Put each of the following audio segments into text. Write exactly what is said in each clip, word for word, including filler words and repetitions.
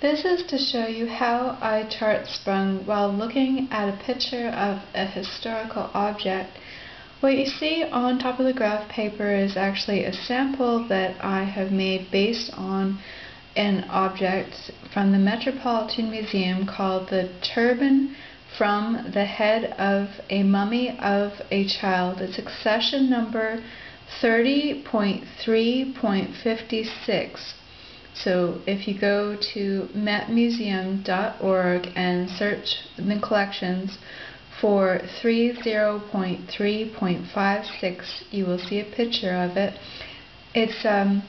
This is to show you how I chart språng while looking at a picture of a historical object. What you see on top of the graph paper is actually a sample that I have made based on an object from the Metropolitan Museum called the turban from the head of a mummy of a child. It's accession number thirty point three point five six. So if you go to met museum dot org and search the collections for thirty point three point five six, you will see a picture of it. It's um,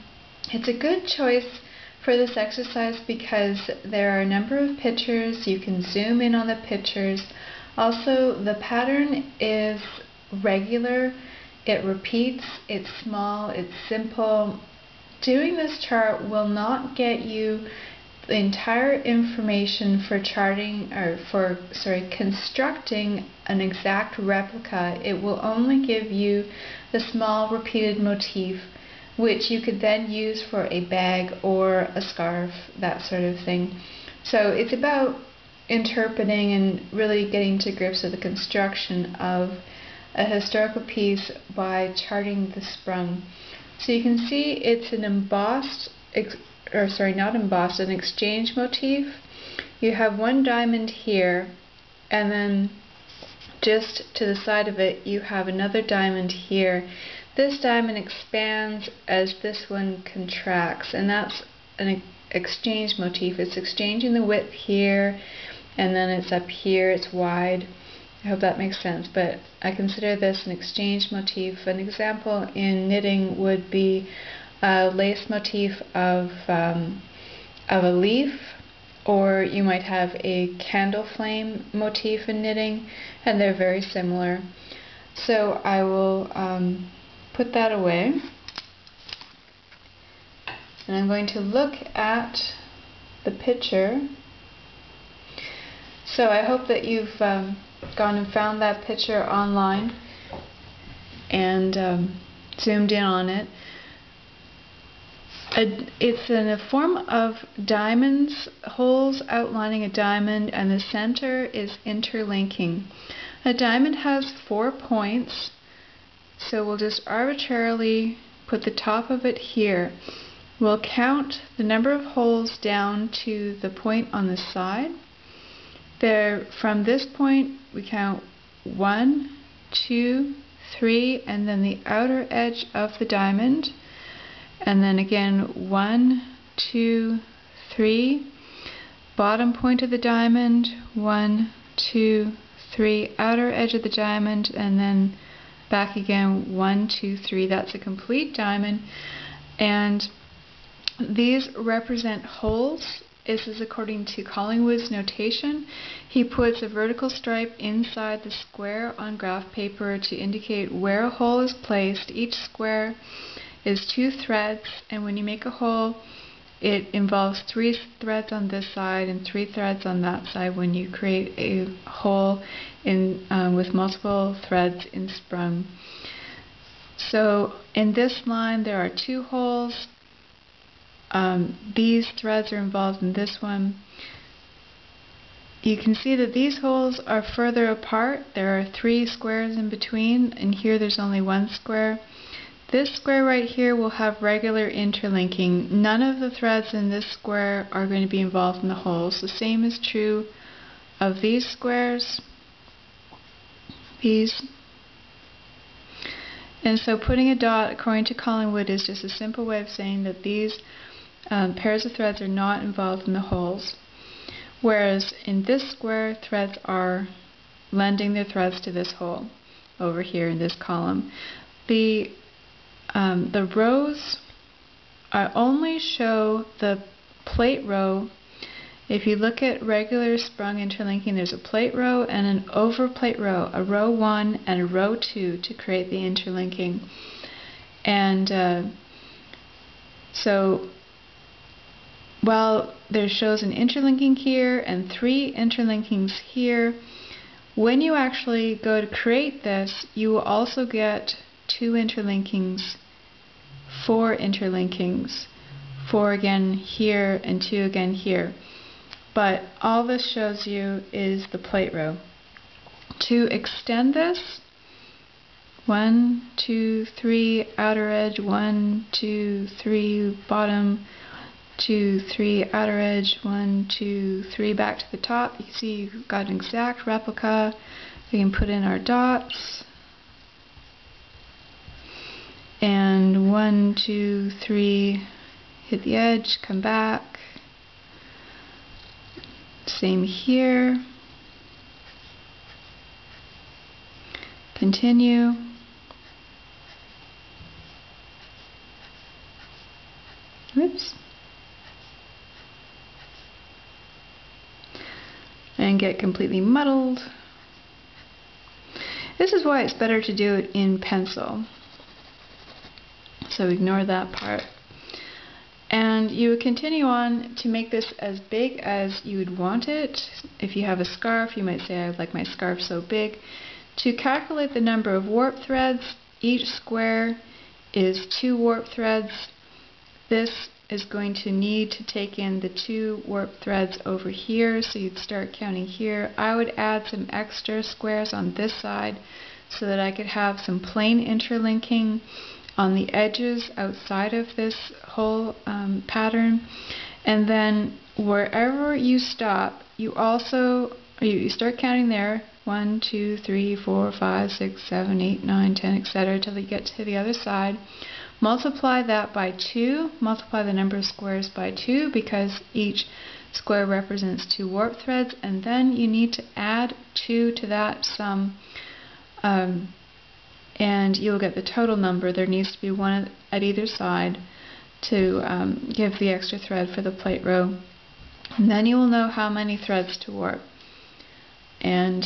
it's a good choice for this exercise because there are a number of pictures. You can zoom in on the pictures. Also, the pattern is regular. It repeats. It's small. It's simple. Doing this chart will not get you the entire information for charting or for sorry constructing an exact replica. It will only give you the small repeated motif, which you could then use for a bag or a scarf, that sort of thing. So it's about interpreting and really getting to grips with the construction of a historical piece by charting the språng. So you can see it's an embossed, ex or sorry, not embossed, an exchange motif. You have one diamond here, and then just to the side of it, you have another diamond here. This diamond expands as this one contracts, and that's an ex exchange motif. It's exchanging the width here, and then it's up here, it's wide. I hope that makes sense, but I consider this an exchange motif. An example in knitting would be a lace motif of, um, of a leaf, or you might have a candle flame motif in knitting, and they're very similar. So I will um, put that away, and I'm going to look at the picture. So I hope that you've um, gone and found that picture online and um, zoomed in on it. It's in a form of diamonds, holes outlining a diamond, and the center is interlinking. A diamond has four points, so we'll just arbitrarily put the top of it here. We'll count the number of holes down to the point on the side. There, from this point, we count one, two, three, and then the outer edge of the diamond. And then again, one, two, three. Bottom point of the diamond, one, two, three. Outer edge of the diamond, and then back again, one, two, three. That's a complete diamond. And these represent holes. This is according to Collingwood's notation. He puts a vertical stripe inside the square on graph paper to indicate where a hole is placed. Each square is two threads, and when you make a hole, it involves three threads on this side and three threads on that side when you create a hole in, um, with multiple threads in språng. So in this line, there are two holes. Um, these threads are involved in this one. You can see that these holes are further apart. There are three squares in between, and here there's only one square. This square right here will have regular interlinking. None of the threads in this square are going to be involved in the holes. The same is true of these squares, these. And so putting a dot, according to Collingwood, is just a simple way of saying that these Um, pairs of threads are not involved in the holes, whereas in this square, threads are lending their threads to this hole over here in this column. The, um, the rows are only show the plate row. If you look at regular språng interlinking, there's a plate row and an over plate row, a row one and a row two to create the interlinking. And uh, so while there shows an interlinking here and three interlinkings here, when you actually go to create this, you will also get two interlinkings, four interlinkings, four again here, and two again here. But all this shows you is the plate row. To extend this, one, two, three, outer edge, one, two, three, bottom, two, three, outer edge, one, two, three, back to the top. You see you've got an exact replica. We can put in our dots. And one, two, three, hit the edge, come back. Same here. Continue. Oops. And get completely muddled. This is why it's better to do it in pencil. So ignore that part. And you would continue on to make this as big as you would want it. If you have a scarf, you might say, I would like my scarf so big. To calculate the number of warp threads, each square is two warp threads. This is going to need to take in the two warp threads over here, so you'd start counting here. I would add some extra squares on this side so that I could have some plain interlinking on the edges outside of this whole um, pattern. And then wherever you stop, you also you start counting there, one, two, three, four, five, six, seven, eight, nine, ten, et cetera, till you get to the other side. Multiply that by two, multiply the number of squares by two, because each square represents two warp threads, and then you need to add two to that sum. Um, and you'll get the total number. There needs to be one at either side to um, give the extra thread for the plate row. And then you will know how many threads to warp. And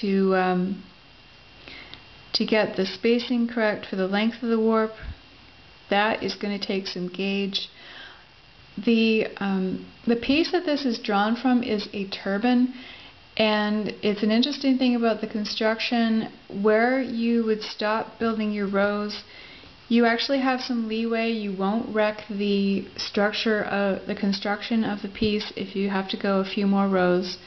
to, um, to get the spacing correct for the length of the warp, that is going to take some gauge. The, um, the piece that this is drawn from is a turban. And it's an interesting thing about the construction, where you would stop building your rows, you actually have some leeway. You won't wreck the structure of the construction of the piece if you have to go a few more rows.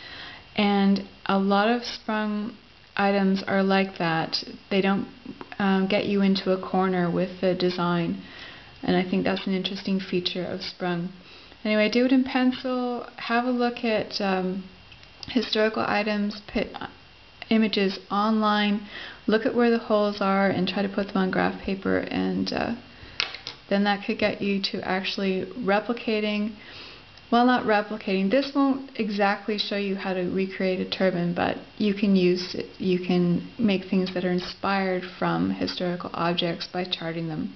And a lot of sprung items are like that. They don't um, get you into a corner with the design. And I think that's an interesting feature of sprung. Anyway, do it in pencil. Have a look at um, historical items, put images online, look at where the holes are and try to put them on graph paper, and uh, then that could get you to actually replicating, well, not replicating, this won't exactly show you how to recreate a turban, but you can use it, you can make things that are inspired from historical objects by charting them.